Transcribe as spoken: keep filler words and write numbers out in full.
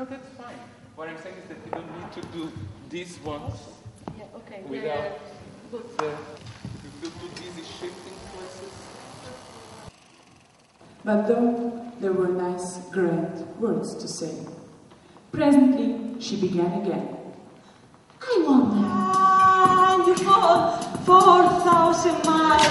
No, that's fine. What I'm saying is that you don't need to do these ones. Yeah, okay. Without the, the, you could do easy shifting places. But though there were nice, grand words to say, presently she began again. I wonder. And for four thousand miles.